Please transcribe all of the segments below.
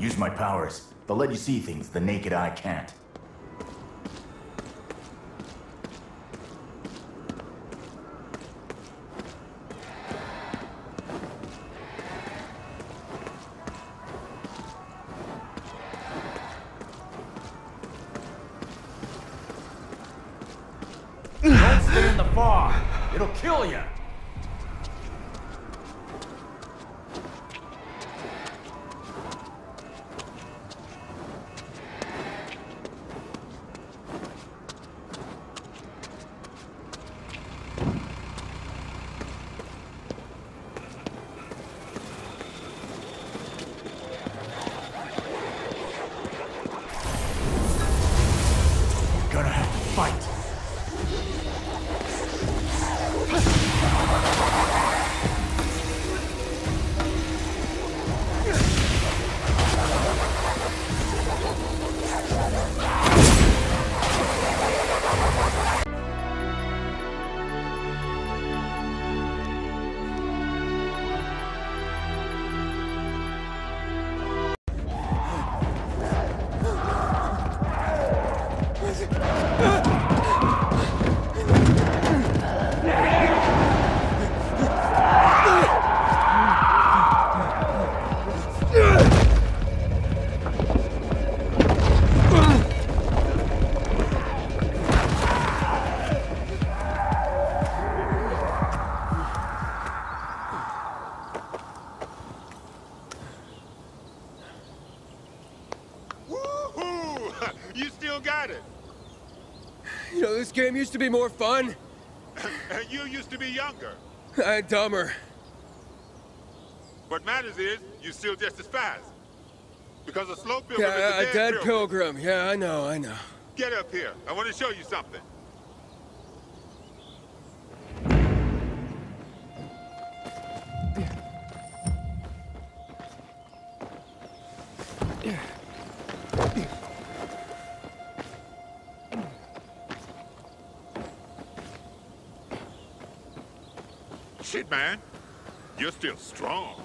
Use my powers. They'll let you see things the naked eye can't. Don't stay in the fog. It'll kill you. This game used to be more fun. And you used to be younger. And dumber. What matters is, you're still just as fast. Because a slow pilgrim is a dead pilgrim. Yeah, I know. Get up here. I want to show you something. Shit, man. You're still strong.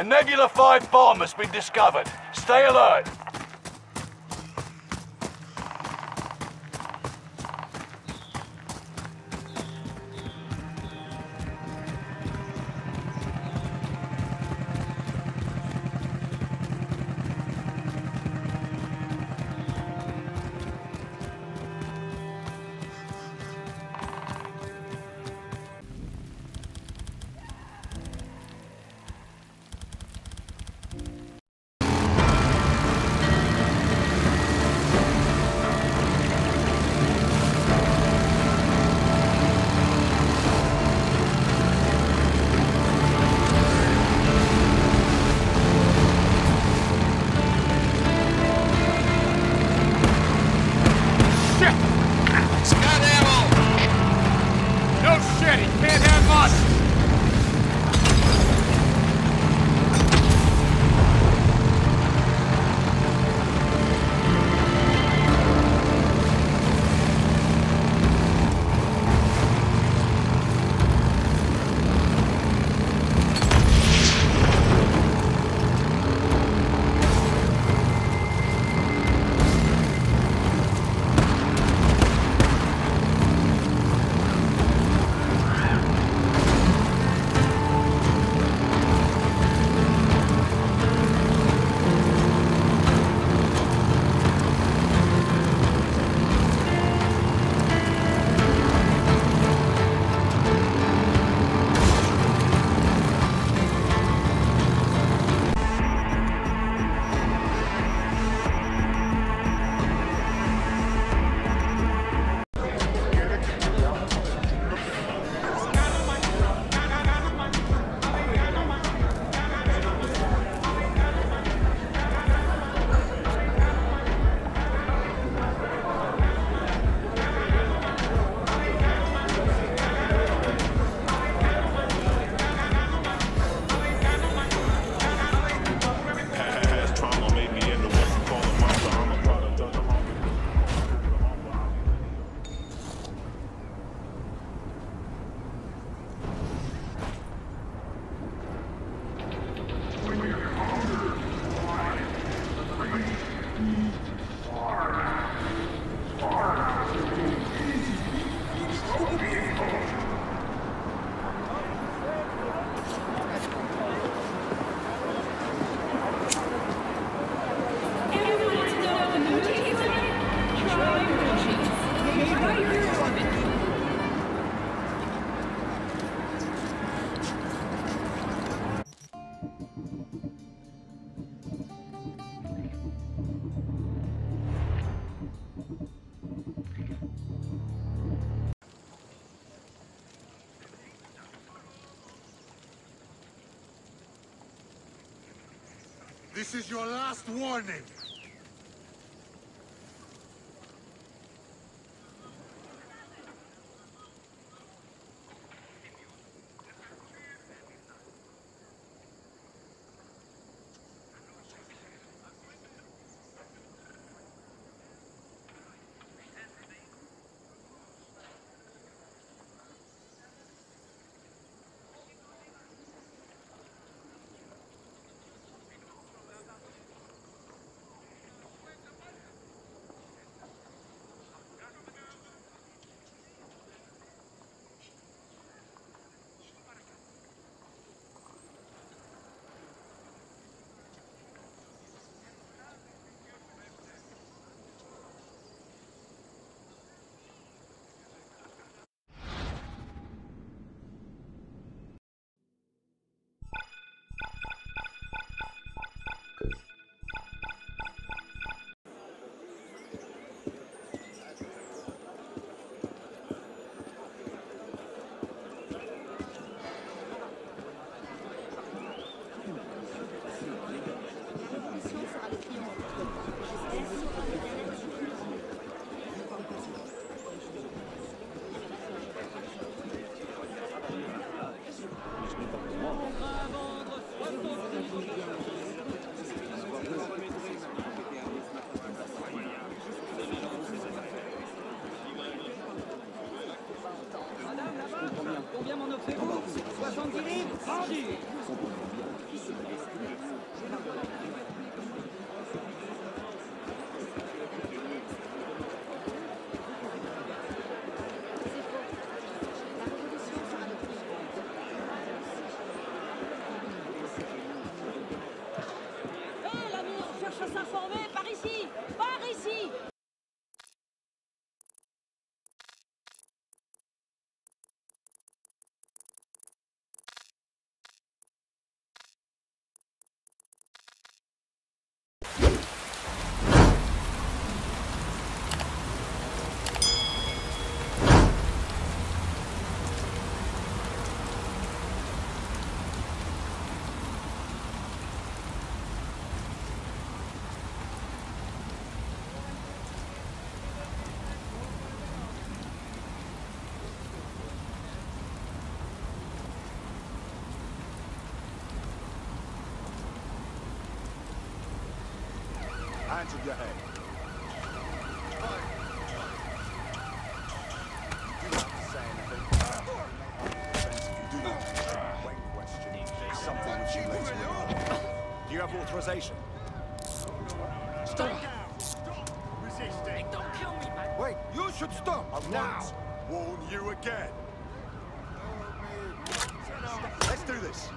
A Nebula 5 bomb has been discovered. Stay alert. This is your last warning. Combien mon objet vaut 70 livres? Vendu! faut s'informer, par ici, par ici. Hands of your head. You do not say anything. You do not. When questioning, something which you later will. Do you have authorization? Stop. Stop resisting. Don't kill me, man. Wait, you should stop. I won't warn you again. Let's do this.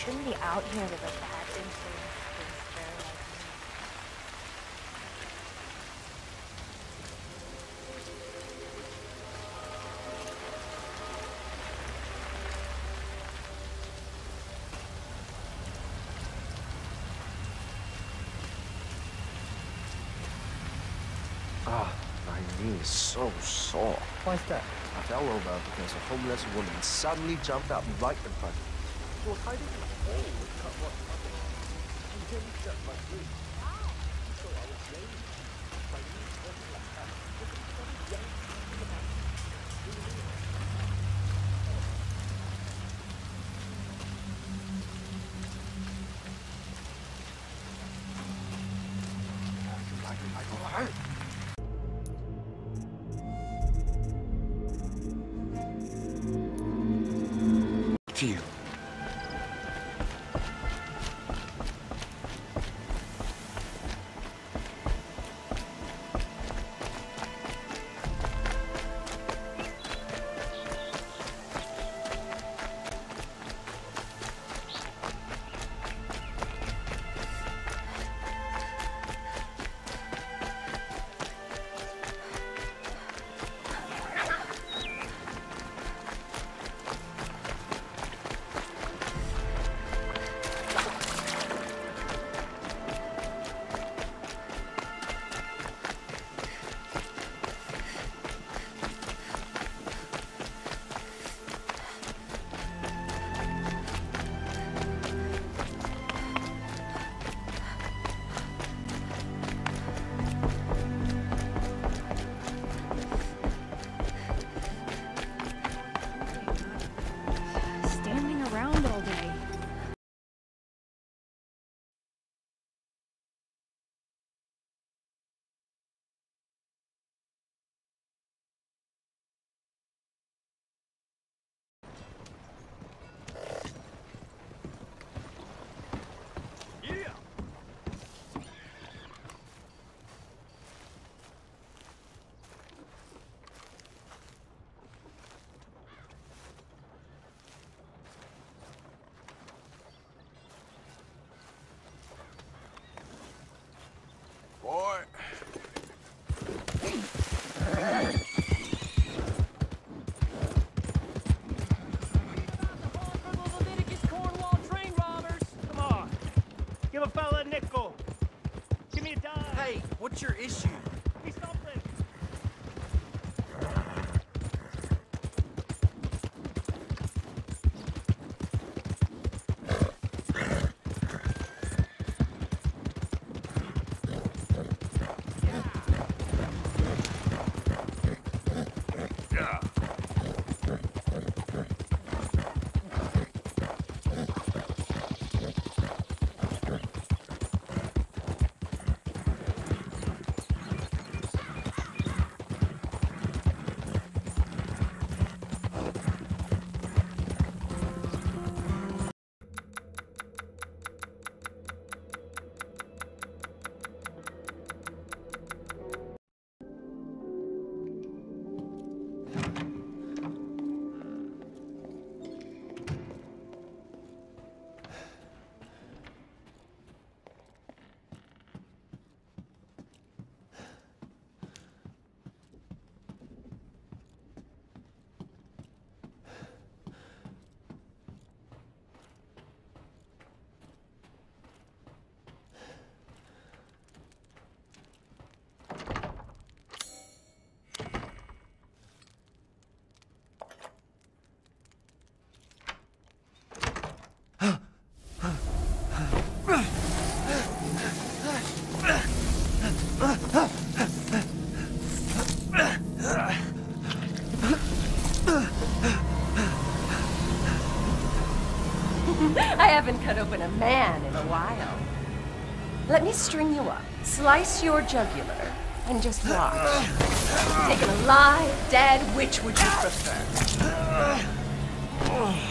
Shouldn't be out here with a bad influence. Ah, my knee is so sore. Why's that? I fell over because a homeless woman suddenly jumped up right in front of me. Well, how did you always cut what happened? You didn't cut my food. So I was raised by you talking like that. Look at some young people about you. What's your issue? He's something. cut open a man in a while. Let me string you up, slice your jugular, and just watch. Take an alive, dead, which would you prefer?